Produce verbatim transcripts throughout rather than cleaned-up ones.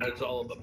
That's all of them.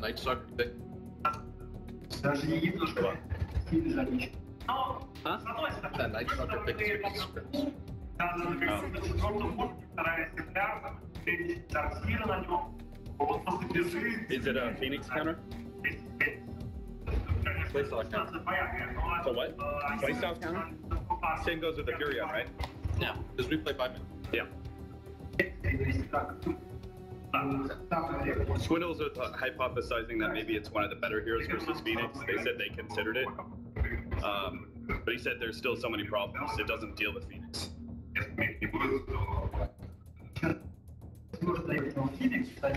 Night Stalker. Даже не видно, что ты лежаничный. Huh? The Night Stalker pick is really scripted. Oh. Is it a Phoenix counter? Playstyle counter. So what? Playstyle counter? Same goes with the Furia, right? No. Because we play five minutes. Yeah. Swindles was hypothesizing that maybe it's one of the better heroes versus Phoenix. They said they considered it. Um, but he said there's still so many problems. It doesn't deal with Phoenix. Five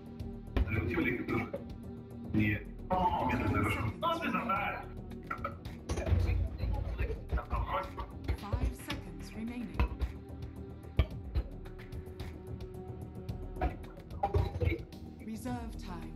seconds remaining. Reserve time.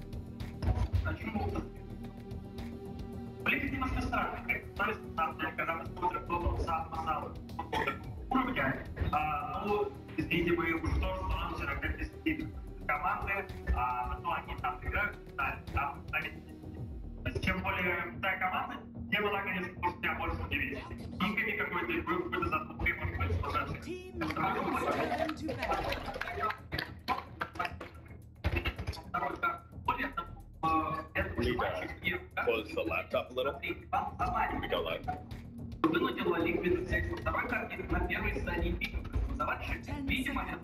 Чем более та команда, тем она, конечно, может тебя больше удивить. Никакой какой-то какой-то заслуги может быть сложнее. Вынудила Liquid взять со второй картины на первой стадии битвы. Видимо, это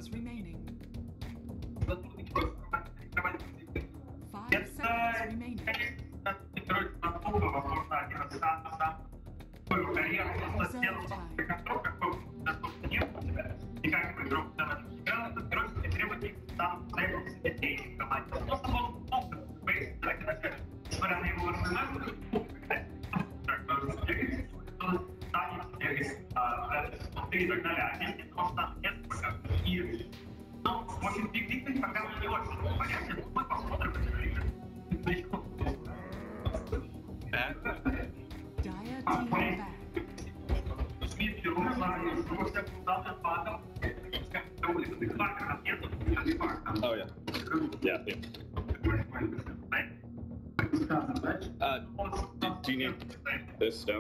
this no?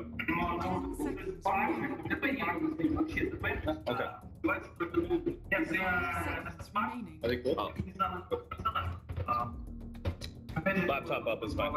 Okay. I think we'll oh. Laptop up is fine.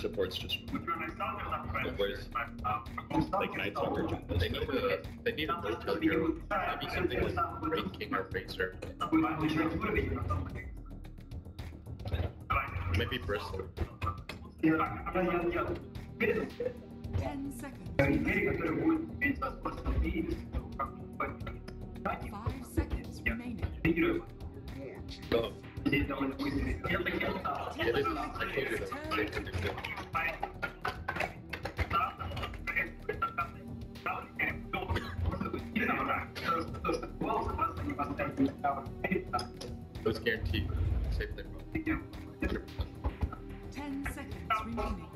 Supports just where's like Night Stalker. They need a they need a little hero. Maybe something like Green King or Facer. Maybe Bristol. Ten seconds. Five seconds remaining. Go. It is not like it was guaranteed. Ten seconds remaining.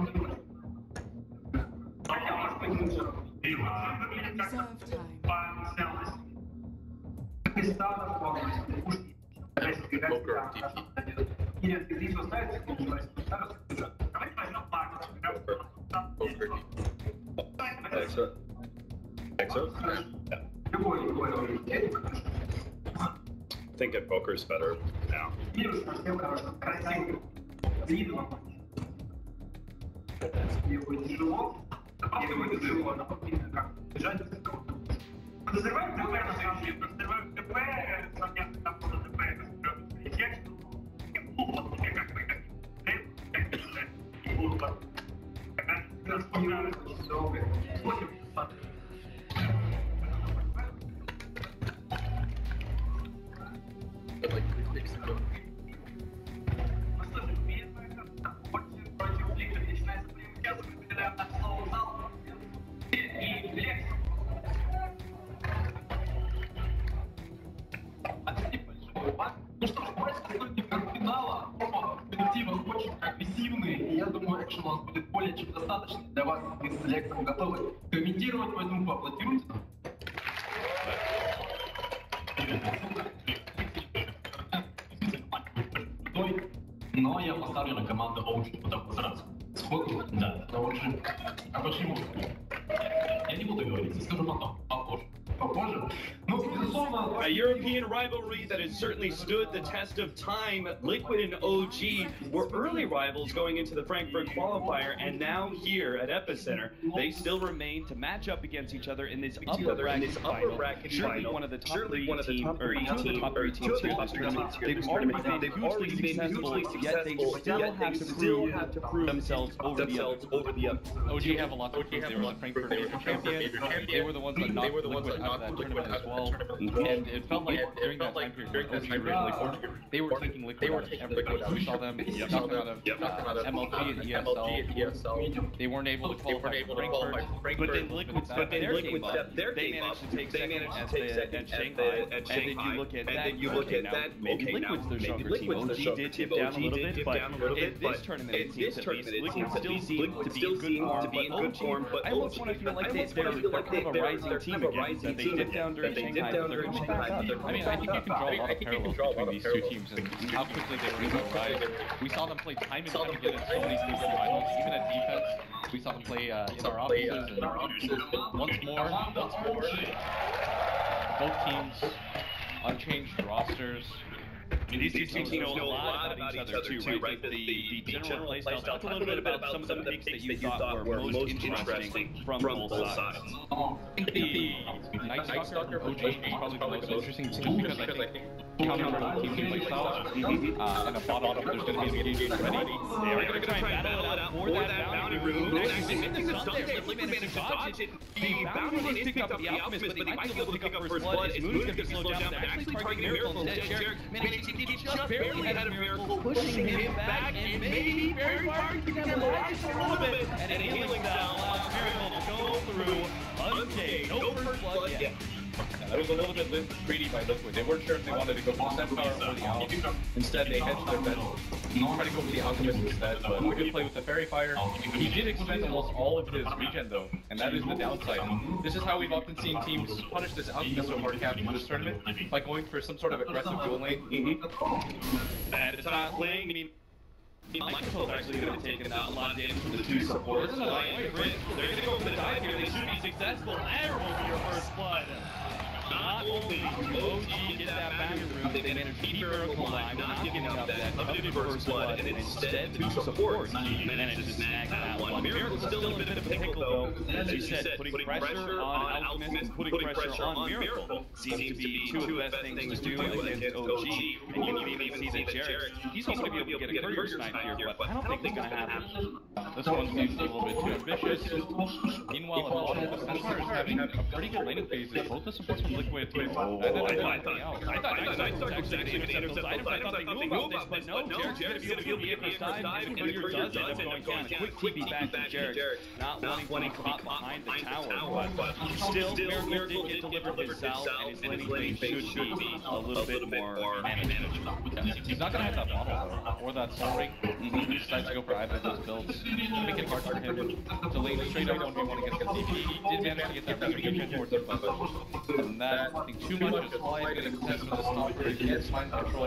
I think at poker's better now. A European rivalry that has certainly stood the test of time. Liquid and O G were early rivals going into the Frankfurt qualifier, and now here at Epicenter, they still remain to match up against each other in this upper bracket final. Surely one of the top three teams, they've already been hugely successful, yet they still have to prove themselves over the others. O G have a lot to prove. They were like Frankfurt, they were champions. They were the ones that knocked Liquid out of that tournament as well. And it felt like during that time period, they were taking Liquid out of everything. We saw them knock them out of M L G and E S L. They weren't able to qualify for Frankfurt. But then Liquid stepped their game up. They managed to take second at Shanghai. And then you look at that, okay, now Liquid's their stronger team. O G did dip down a little bit, but in this tournament, it seems at least Liquid still seemed to be in good form. But I almost want to feel like they're kind of a rising team again, that they dipped down during Shanghai. I mean, I think you can draw a lot of parallels between these two teams and how quickly they were able to arrive. We saw them play time and time again in so many season finals, even at defense. We saw them play uh, in our offices and once more, once more. Both teams, unchanged rosters. I mean, these two teams know a lot about each other too, right? right? The, the, the general playstyle. Talk a little bit about some of the picks that you thought were most interesting from both sides. The Night Stalker O G is probably the most interesting team because I think counter team playstyle uh, and a bottom, there's going to be a game ready. They are going to try and battle it out for that bounty room. Actually, Mindy's done there. Liquid managed to dodge it. The bounty didn't pick up the Alchemist, but they might be able to pick up First Blood. His moon's going to be slowed down. They're actually targeting Miracle instead. Jerax managed He just barely had a miracle, pushing him back, and maybe very hard to get alive for a little bit, and a healing down allows Miracle to go through unscathed, no first blood yet. That was a little bit greedy by Liquid. They weren't sure if they wanted to go for the Sunray or the Alchemist. Instead, they hedged their bet. Tried to go for the Alchemist instead, but we could play with the Fairy Fire. He did expend almost all of his regen, though, and that is the downside. This is how we've often seen teams punish this Alchemist so hard cap in this tournament, by going for some sort of aggressive dual lane. Mm-hmm. That is not lane. I mean, Michael's actually going to take a lot of damage from the two supports. They're going to go for the dive here. They should be successful. There will be your first blood. Not only O G get that back room, they managed to keep Miracle alive, not giving up that limited first blood, and instead two supports managed to snag that one. Miracle's still in a bit of a pickle though, as you said, putting pressure on Alchemist, putting pressure on Miracle seems to be two of the best things to do against O G, and you can even see that Jerax, he's also going to be able to get a courier snipe here, but I don't think that's going to happen. This one seems a little bit too ambitious. Meanwhile, a lot of the supports are having pretty good laning phases, both the supports from Liquid. Oh, I thought Night Stalker was actually going to intercept those items. I thought they knew about this, but no, Jerax is going to be able to be able to dive, and Courier does end up going down. A quick T P back to Jerax. Jerax, Jerax not, not wanting to be caught behind the tower, but still, Miracle did get delivered his south, and his landing phase should be a little bit more manageable. He's not going to have that model or that soul ring. He decides to go for either of those builds, make it hard for him to lead straight up one v one against the T P. He did manage to get that retribution towards him, but and that, I think, too much is applied, going to contest for the stalker, against mind control.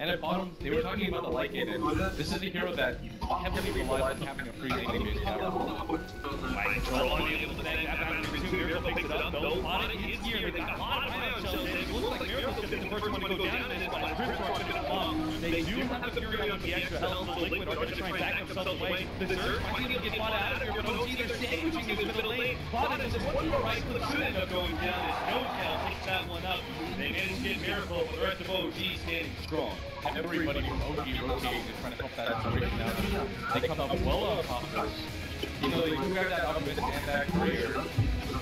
And at bottom, they were talking about the Lycan, and this is a hero that heavily relies on having a free landing-based tower. Mind control unable to take that back to two, Miracle picks it up, though, Lana is here, they got Lana down, so it looks like Miracle's going to be the first one to go down, and it's by the first one to go long. They do have the Fury on the extra health, so Liquid are going to try and back themselves away. The Zerg might need to get Lana out of here, but O G, they're sandwiching into the middle lane. Lana is one more right, but should end up going down, and Notail picks that one up. They managed to get Miracle, but the rest of O G standing strong. Everybody from O G rotating is trying to help that situation out. They come up well on top of this. You know, they do have that Alchemist and that career.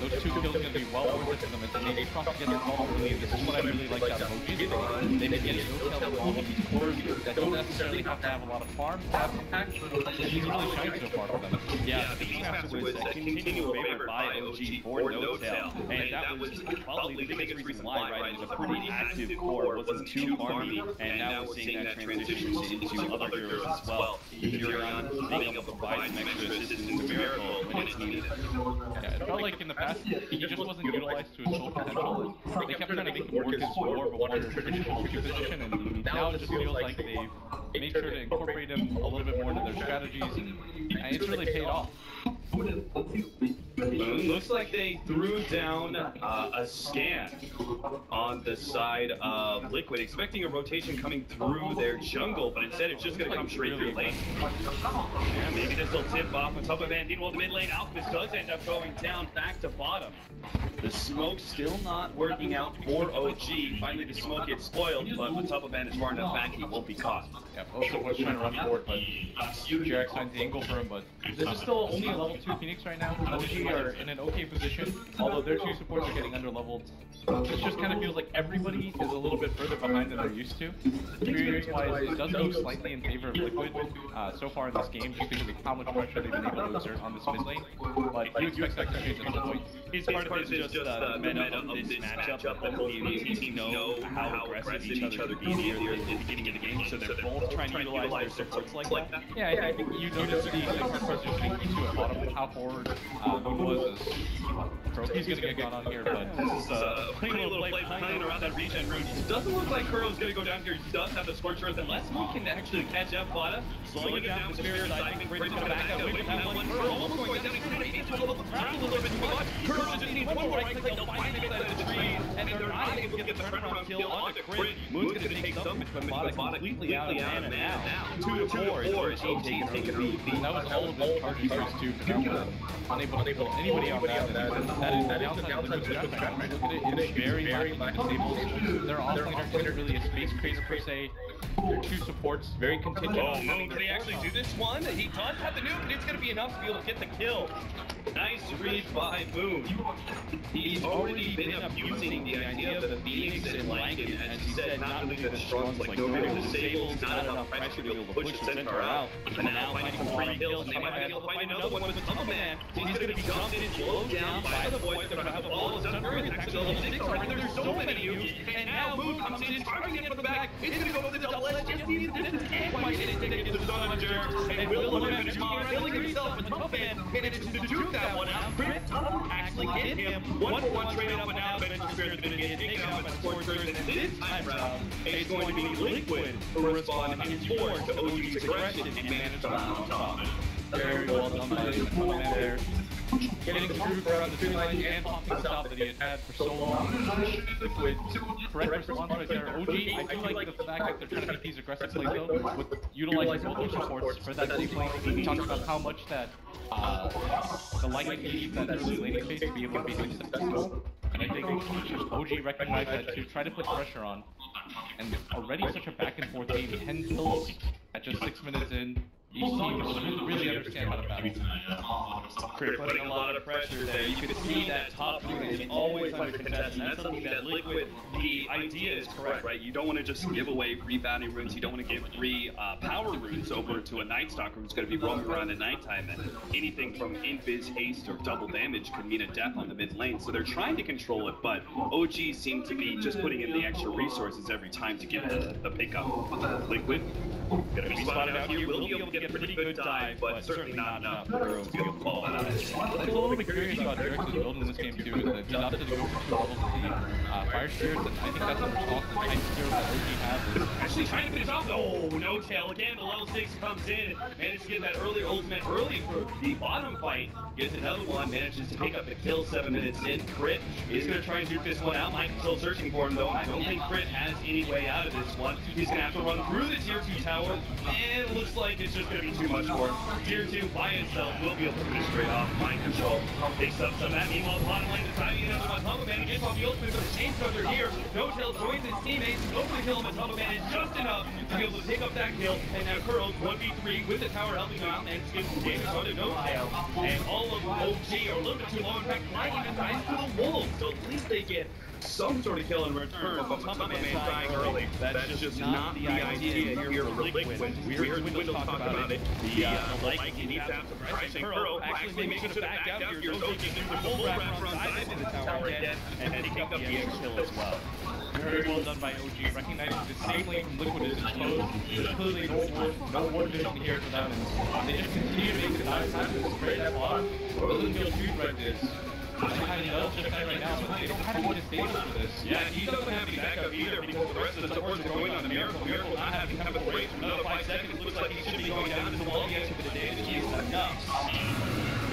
Those two kills are going to be well worth it for them. And they probably get the call early. This is what I really like about O G. They begin to tell them all of these cores that don't necessarily have to have a lot of farm to have impact. He's really trying so far for them. Yeah, the Beastmaster was a continual favor by O G for Notail. And that was probably the biggest reason why, right? It was a pretty active core. It wasn't too farmy. And now we're seeing that transition into other heroes as well. You're on being able to provide some extra assistance to Miracle when it's needed. Yeah, it felt like in the past, he just wasn't utilized to his full potential. They kept trying to make him work his war, but wanted to push his position, and now it just feels like they've made sure to incorporate him a little bit more into their strategies, and it's really paid off. Looks like they threw down uh, a scan on the side of Liquid, expecting a rotation coming through their jungle, but instead it's just going to come straight through lane. Yeah, maybe this will tip off on top of Van Dienwald mid lane. Alchemist does end up going down back to bottom. The smoke still not working out for O G. Finally, the smoke gets spoiled, but on top of Van is far enough back, he won't be caught. Yeah, also was trying to run forward, but Jerax finds the angle for him, but this is still only a level two Phoenix right now. O G are in an okay position, although their two supports are getting underleveled. It just kind of feels like everybody is a little bit further behind than they're used to. Experience-wise, it does go slightly in favor of Liquid uh, so far in this game, just because of how much pressure they've been able to exert on this mid lane. But you expect that to change at some point. His part of it is just uh, the meta of this matchup. The whole team know how aggressive each other is at the beginning of the game, so they're both trying to utilize their supports like that. Yeah, yeah, I think you noticed the positioning to a bottom how forward uh, was. He's, he's gonna, gonna get, get gone on here, but this is uh, a pretty little play behind around that regen route. Doesn't look like Kuro's gonna go down here. He does have the scorch earth, unless we can actually catch up Vada. Slowing it down with the spirit side, Bridge is gonna back up. We can have one. Kuro almost going down. He's gonna hit a little bit too much. Kuro just needs one more right click. They'll find him inside of the trees, and they're not able to get the turnaround kill on the Crit. Moon's gonna take some, but Vada completely out of mana now. Two to four is O G taking lead. That was all of his target first two, but now we're unable to kill anybody on that. That is the downside of Liquid's draft. Look at it, it's very lacking in disables. Their offlaner isn't really a space craze per se. Their two supports, very contingent. Oh, no, can he actually do this one? He does have the nuke, and it's going to be enough to be able to get the kill. Nice read by Moon. He's already been abusing the idea of the Phoenix and Lycan, as he said, not really the strong, like no bigger disables, not enough pressure to be able to push the center out. And now fighting for three kills, and they might be able to find another one with a double man. He's going to be dumped in, slowed down by the boys. They're going to have a ball of Sunray, and actually level six right there. There's so many nukes, and now Moon comes in, targeting it from the back. It's going to go with the double. Just this is quite it, it the Sunder, and Will will manage to killing himself with the top end, manages to juke that one out. Crit actually hit him, one for one trade up and out, and it's going to get taken out by the Scorchers, and this time round, it's going to be Liquid who respond in force to O G's aggression and manage to round top. Very well done by the man there. Getting through around the two lines and off the top that he had had for so long. Liquid, correct response right there. O G, I do like the fact that they're trying to make these aggressive plays though, with utilizing both their supports for that deep lane. We talked about how much that, uh, the Lycan needs that early laning phase to be able to be successful. And I think O G recognized that to try to put pressure on. And already such a back and forth game, ten kills at just six minutes in. Each team was really understand about the battle. Crit putting a lot of pressure there. You could see that top unit is always under contestation. That's something that Liquid, the idea is correct, right? You don't want to just give away three bounty runes. You don't want to give three uh, power runes over to a Night Stalker who's going to be roaming around at nighttime. And anything from invis, haste, or double damage could mean a death on the mid lane. So they're trying to control it, but O G seem to be just putting in the extra resources every time to get the, the pickup. Liquid, gonna be spotted out here. We'll be able to get a pretty good dive, but certainly not enough for Kuro to fall out of it. I'm a little bit curious about Jerax's build in this game too, is that he's opted to go for the uh, fire spears, and I think that's the result that the spears that O G has. Is actually trying to finish off, oh, Notail again, the level six comes in, manages to get that early ultimate early for the bottom fight, gets another one, manages to pick up the kill seven minutes in. Crit is going to try and shoot this one out, Mike is still searching for him though, I don't think Crit has any way out of this one. He's going to have to run through the tier two tower, and it looks like it's just going to be too much for him. Tier two by itself will be able to finish straight off. Mind Control picks up some of that. Meanwhile, bottom lane deciding he doesn't want Tumble Man. He gets off the ultimate for the chain structure here. Notail joins his teammates. Over the kill him, and Tumble Man is just enough to be able to pick up that kill. And now Curls one v three with the tower helping him out and gives the damage onto Notail. And all of O G are a little bit too low. In fact, Lycan even dies to the wolves. So at least they get some sort of kill in return from Tumble Man dying early. That's, That's just, just not the idea here for Liquid. We heard Wendell talk about it. The Lycan needs to have some pricing. Kuro actually makes it to the back out here. There's a full wrap around dive into the tower again, and then he picked up the extra kill as well. Very well done by O G, recognizing the same lane from Liquid is exposed. There's clearly no more vision here for them, and they just continue to make the dive time to this great spot. Doesn't feel huge right this. They don't have any backup right now, but they don't have any disable for this. Yeah, he doesn't have any backup either because the rest of the supports are going on the Miracle. Miracle not having time to wait for another five seconds. Looks like he should be going down to the wall yet for the damage he is enough.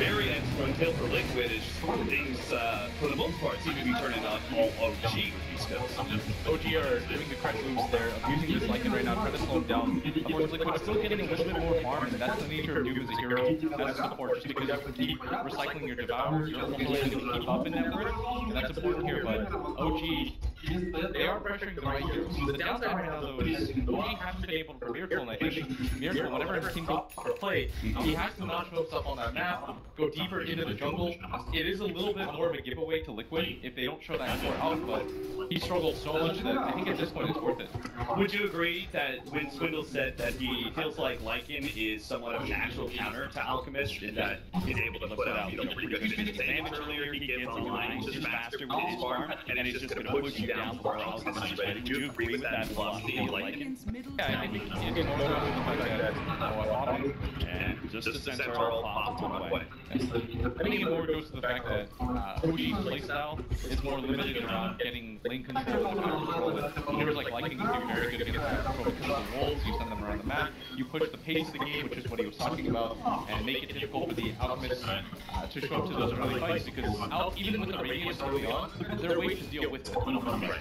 Very excellent kill for Liquid is things, uh, for the most part, seem to be turning on all O G with these kills. O G are doing the correct moves there, abusing this Lycan right now, trying to slow him down. Of course, Liquid is still getting a little bit more farm, and that's the nature of Doom as a hero, as a support, just because you have to keep recycling your devours, you're only able to keep up in that work, and that's important here, but O G, they are pressuring the right heroes. The downside right now, though, is O G hasn't been able to Miracle, and I think Miracle, whenever his team goes for play, he has to not show himself on that map, go deeper into the jungle. It is a little bit more of a giveaway to Liquid if they don't show that score out, but he struggles so much that I think at this point it's worth it. Would you agree that when Swindle said that he feels like Lycan is somewhat of a natural counter to Alchemist, in that he's able to put out, you know, pretty good damage earlier, he gets online just faster with his farm, and it's just going to push you down before Alchemist is ready. Do you agree with that philosophy of Lycan? Yeah, I think it's going to like that. Bottom, and just the center all popped away. I think it more goes to the fact that uh, O G's playstyle is more limited around getting lane control and power control. And heroes like Lycan can do very good against power control because of the walls, you send them around the map, you push the pace of the game, which is what he was talking about, and make it difficult for the Alchemists uh, to show up to those early fights because out, even with the radius early on, they're way to deal with it.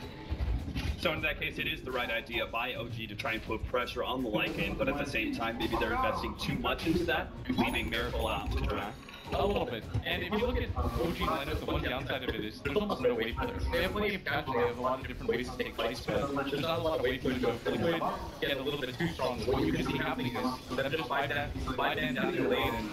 So in that case, it is the right idea by O G to try and put pressure on the Lycan, but at the same time, maybe they're investing too much into that, leaving Miracle out to dry. A little bit. And if you look at O G's lineup, the one downside of it is there's almost no wave players. They have plenty of patches, they have a lot of different ways to take fights, but there's not a lot of wave players to go Liquid, get a little bit too strong. What you can see happening is them just by down down your lane and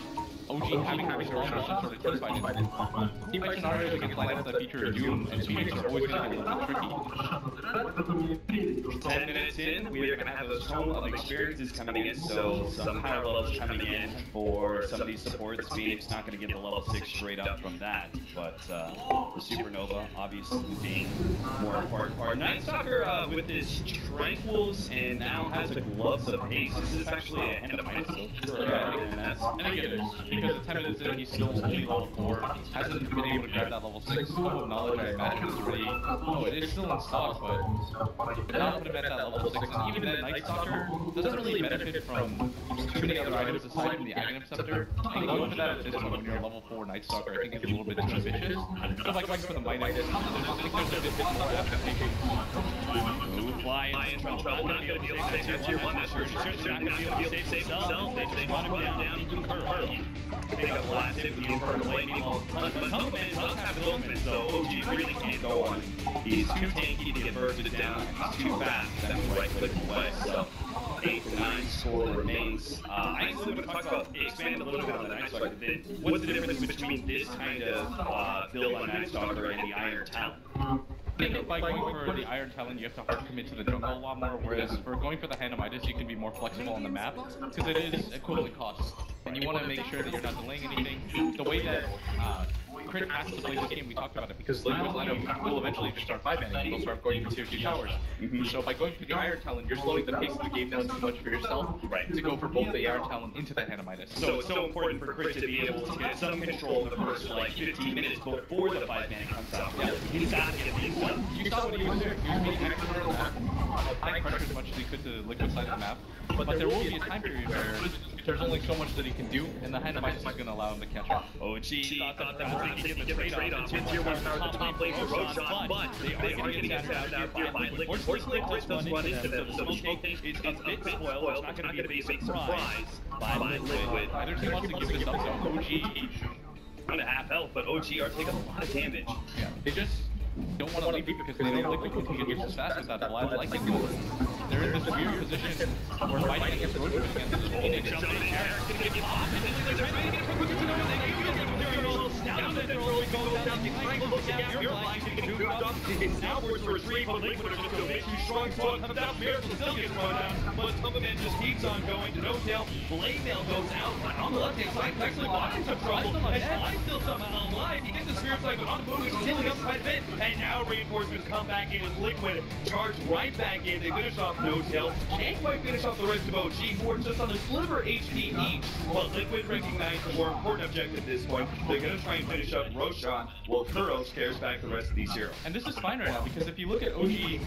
O G having a strong position sort of team fight it. Team fight scenarios against lineups that feature Doom and Phoenix are always going to be a little tricky. Ten minutes in, we are going to have a ton of experiences coming in, so some higher levels coming in for some of these supports. Phoenix not going to get the level six straight up from that, but uh, the Supernova obviously being more important. Our Night Stalker uh, with his Tranquils and now has the Gloves of Haste. This is actually a Hand of Midas. And that's, and I get it. Because at ten minutes in, he's still only level four, hasn't been able to grab that level six. Full of knowledge, I imagine, is already. Oh, it is still in stock, but not put him at that level six. And even that Night Stalker doesn't really benefit from too many other items aside from the Aghanim Scepter. I think going for that at this point when you're a level four Night Stalker, I think it's a little bit too ambitious. So, like, going for the Midas, I think there's a bit more adaptation. Fly in trouble. Not going to be able to save tier one. That's for sure. They're not going to be able to save themselves. They want to go down. Pick up last hit with the Infernal Lightning. But Tumble Man does have his ultimate, so O G really can't go on. He's too tanky to get bursted down. He's too fast. That's right click away. So eight, nine, four remains. Uh, I actually would talk about, expand a little bit on the Night Stalker. What's the difference between this kind of uh, build on Night Stalker and the Iron Talon? I think by going for the Iron Talon, you have to hard commit to the jungle a lot more, whereas for going for the Hand of Midas, you can be more flexible on the map, because it is equivalent cost, and you want to make sure that you're not delaying anything. The way that uh, Crit has to play this game, we talked about it, because Liquid will eventually just start five-banning, will start going for tier two towers. Mm-hmm. So by going for the Iron Talon, you're slowing the pace of the game down too much for yourself right. to go for both the Iron Talon into the Hand of Midas. So, so it's so important for Crit to be able to get some control of the first like fifteen minutes before the five-banning comes out. Yeah. He's got to get these one. You saw what he was doing. He was being extra on the map, applying pressure as much as he could to the Liquid side of the map, but there will be a time period where there's only so much that he can do, and the Hand of Midas is going to allow him to catch up. O G thought that was going to give a trade-off in tier one power to top lane for Roshan, but they are going to get shattered out here by Liquid. Fortunately, Crit does run into them, so the smoke is a bit spoiled. It's not going to be a big surprise by Liquid. Either team wants to give this up, so O G kind of half health, but O G are taking a lot of damage. Yeah, they just don't want to leave because they don't think they can get this fast without the live Lycan goal. They're in this weird position where fighting against Roshan against this Phoenix. Jump in air, it's gonna get him off, and then they're trying to get a quick Supernova, they can get him through your little stab, and then they're going down the Frankfurt, down your line, you can move up, it's outwards for a three, but Liquid are just gonna make you strong, so it comes out, Miracle still gets run out, but Topson just keeps on going to Notail, Blade Mail goes out, on the left-hand side, he's actually walking some trouble, and Sly's still somehow alive, he gets the Spirit Cycle on the move, he's healing up quite a bit, and now reinforcements come back in with Liquid, charge right back in, they finish off Notail, can't quite finish off the rest of O G, who are just on a sliver H P each, but Liquid recognize the more important objective at this point. They're going to try and finish up Roshan, while Kuro scares back the rest of these heroes. And this is fine right now, because if you look at O G,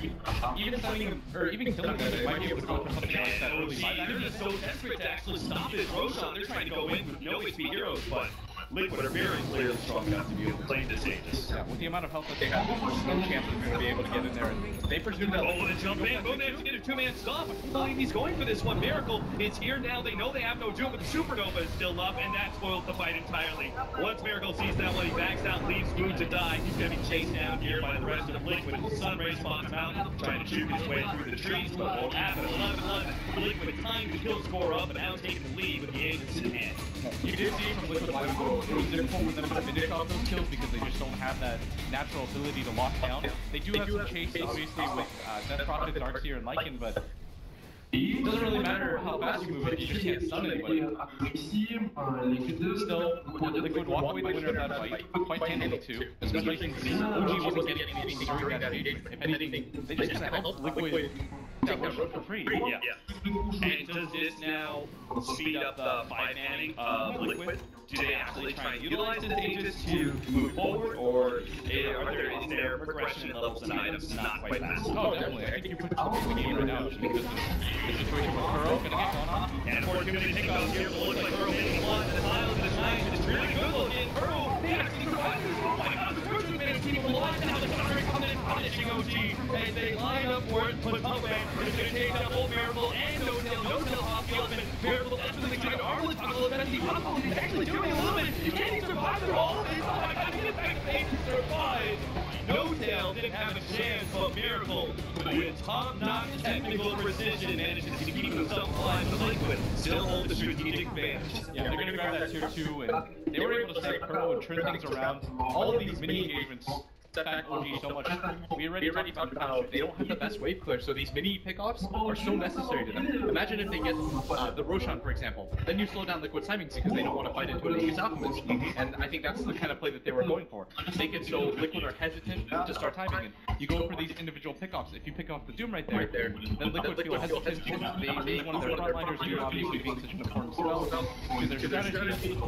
even something, or even killing them, they might be able to go for something like that early. They're just so desperate to actually stop this Roshan, they're trying to go in with no H P heroes, but Liquid are very clearly strong enough to be able to play this Aegis. Yeah, with the amount of health that they have, there's no chance they're going to be able to get in there. And they presume that. Oh, the jump in! Boom, they have to get a two-man stop. Well, he's going for this one. Miracle is here now. They know they have no Doom, but the Supernova is still up, and that spoils the fight entirely. Once Miracle sees that one, he backs out, leaves Doom to die. He's going to be chased down here by the rest of the Liquid. Sunray spawns him out, trying to shoot his way through the trees, but won't happen. eleven eleven. Liquid time to kill score up, and now taking the lead with the Aegis in hand. You did see from Liquid why we It was difficult with them to finish off those kills because they just don't have that natural ability to lock down. They do have some chase, obviously, with uh, Death Prophet, Darkseer, and Lycan, but it doesn't really matter how fast you move it, you just can't stun anybody. Still, Liquid walk away the winner of that fight, quite handily too, especially since O G wasn't getting anything during that fight. If anything, they just kind of helped Liquid take that Roshan for free. Yeah. And does this now speed up the five-manning of Liquid? Do they actually try and utilize this Aegis to move forward, or are there, is there progression levels and items not quite fast? Oh, definitely. I think you put something in the game right now because the situation with Kuro going to get gone on. And unfortunately, take off here, but it looks like Kuro hitting a lot of the tiles of the time. It's really good looking. Kuro, they actually survived this. Oh my god, the first two minutes keep him alive, and now they're coming and punishing O G. And they line up for it, but Topman is going to take up both Miracle and Notail. Notail off the open. Miracle actually trying to Armlet on the left. He pops, he's actually doing a little bit, and he survived through all of this. Oh my god, he didn't have a chance to survive. Notail didn't have a chance, but Miracle, with top-notch technical precision, manages to keep himself alive. The Liquid still hold the strategic advantage. Yeah, they're gonna grab that tier two, and they were able to save Kuro and turn things around. All of these mini-engagements back O G so much. We already, we already talked about how they don't have the best wave clear, so these mini pickoffs are so necessary to them. Imagine if they get uh, the Roshan, for example, then you slow down Liquid's timings because they don't want to fight into it against Alchemist. And I think that's the kind of play that they were going for. They get so Liquid are hesitant to start timing, and you go for these individual pickoffs. If you pick off the Doom right there, right there then Liquid feels hesitant. They, they one of their frontliners, Doom obviously being such an important spell, to their strategy.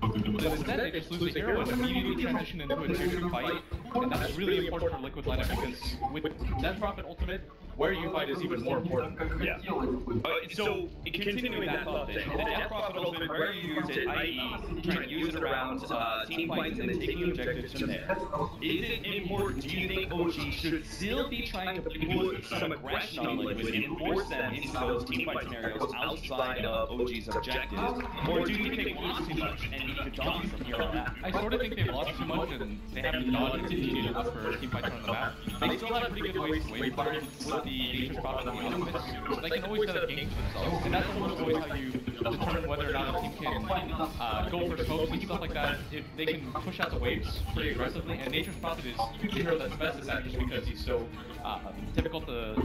So instead, they just lose the hero and immediately transition into a tier two fight, and that's really important for Liquid lineup because with Death Prophet ultimate, where you fight is even more important. Yeah. Uh, so, continuing that thought, then, the Death Prophet ultimate, where you use it, that is, trying to use it around uh, team fights and then taking objectives from there. Is it important, do you think O G should still be trying to put some aggression on Liquid and force them into those team fight scenarios outside of O G's objectives? Or do you think we lost too much and need to dodge them? here on that. I sort of think they've lost too much and they haven't dodged and continued to look for teamfights on the map. They still have pretty good ways to wave fire with the Nature's Prophet and the Alchemist. They can always set up games for themselves, and that's almost always how you determine whether or not a team can uh, go for smokes and stuff like that. If they can push out the waves pretty aggressively, and Nature's Prophet is usually sure that's best at that just because he's so uh, difficult to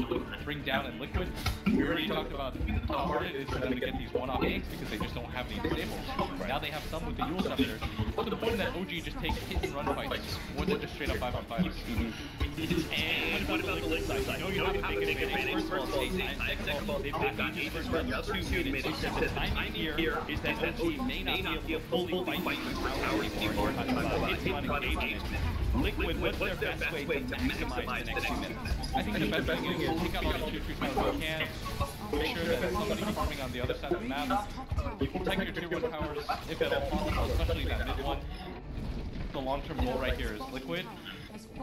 bring down in Liquid. We already talked about how hard it is for them to get these one-off ganks because they just don't have any stable. Right. Now they have some with the Eul Center, to the point that O G just takes hit and run fights more than just straight up five on five. And what about the Liquid side? No, you don't have to take advantage. First of all, second of all, they've got Aegis for two minutes. So the timing here is that O G may not be a fully fighting power anymore. It's hit on Aegis. Liquid, what's their best way to maximize the next two minutes? I think the best thing is to take out all the two two shots we can. Make sure that somebody's farming on the other side of the map. You protect your tier one powers if at all possible, especially that mid one. The long-term goal right here is Liquid.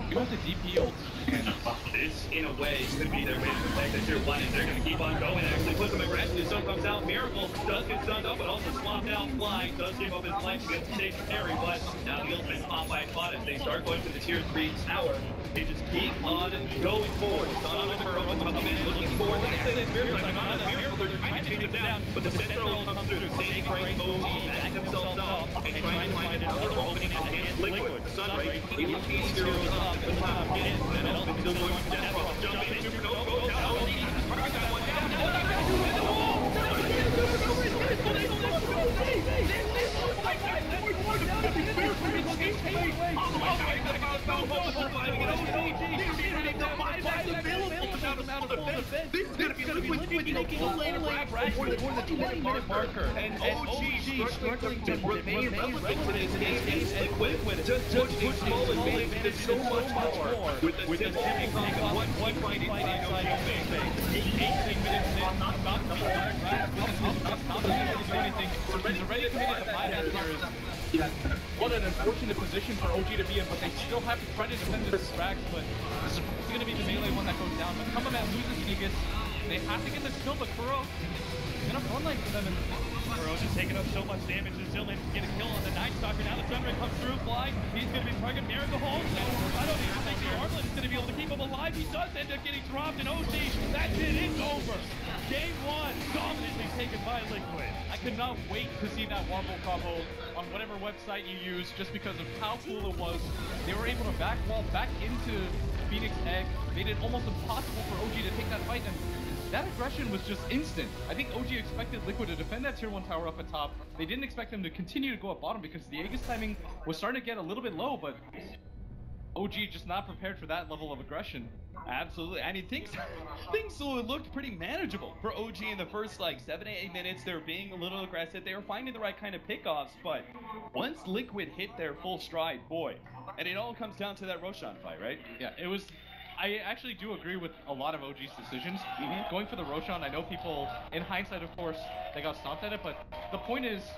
You have to D P ult. This, in a way, could be their way to protect the tier one, and they're going to keep on going. Actually, put some aggression. His stun comes out. Miracle does get stunned up, but also swapped out. Flying does give up his life to get stationary, but now the ultimate pop by spot as they start going for the tier three tower. They just keep on going forward. It's not on the curve, looking forward. Miracle, they're trying to take him down, but the central comes through. They break O G, back themselves up, and try to find another opening against Liquid. Sunray, Elite zeroes up, and the top again, and then Elfin still going for Death Prophet. Jump in, Supernova goes down, O G, perfect that one down, now they're going to do it, the wall! This is going to be Liquid taking a lane lane crash before the twenty minute marker, and O G struggling to remain relevant to this game. Liquid just push small and big and so much more with the tipping thing of one fighting side on the eighteen minutes in, not about to be back. Not going to do anything. Surrender ready to hit the bypass here is what an unfortunate position for O G to be in, but they still have to try to defend this Jerax, but this is going to be the melee one that goes down. But Kamamat loses Aegis. They have to get this kill, but Kuro is going to run like seven. Kuro's just taking up so much damage and still able to get a kill on the Night Stalker. Now the Sunray comes through, flying. He's going to be targeting Miracle Hole. So I don't even think the Armlet is going to be able to keep him alive. He does end up getting dropped, and O G, that's it, it's over. Game one, dominantly taken by Liquid. I could not wait to see that wombo combo on whatever website you use just because of how cool it was. They were able to backwall back into Phoenix Egg, made it almost impossible for O G to take that fight, and that aggression was just instant. I think O G expected Liquid to defend that tier one tower up at top. They didn't expect them to continue to go up bottom because the Aegis timing was starting to get a little bit low, but O G just not prepared for that level of aggression. Absolutely. I mean, things things looked pretty manageable for O G in the first, like, seven to eight minutes. They were being a little aggressive. They were finding the right kind of pickoffs, but once Liquid hit their full stride, boy, and it all comes down to that Roshan fight, right? Yeah, it was... I actually do agree with a lot of O G's decisions. Mm-hmm. Going for the Roshan, I know people, in hindsight, of course, they got stomped at it, but the point is...